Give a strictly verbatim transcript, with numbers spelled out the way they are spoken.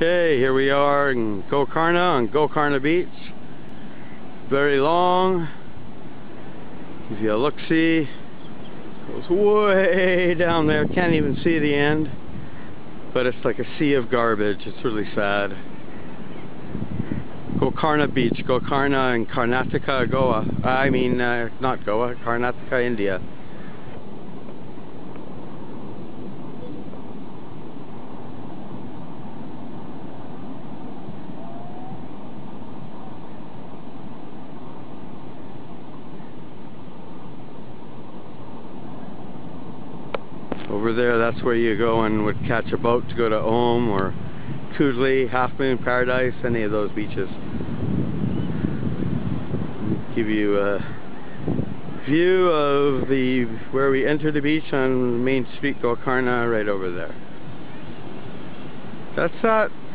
Okay, here we are in Gokarna on Gokarna Beach. Very long. If you look, see, goes way down there. Can't even see the end. But it's like a sea of garbage. It's really sad. Gokarna Beach, Gokarna in Karnataka, Goa. I mean, uh, not Goa, Karnataka, India. Over there, that's where you go and would catch a boat to go to Om or Kudli, Half Moon, Paradise, any of those beaches. Give you a view of the where we enter the beach on Main Street Gokarna, right over there. That's that.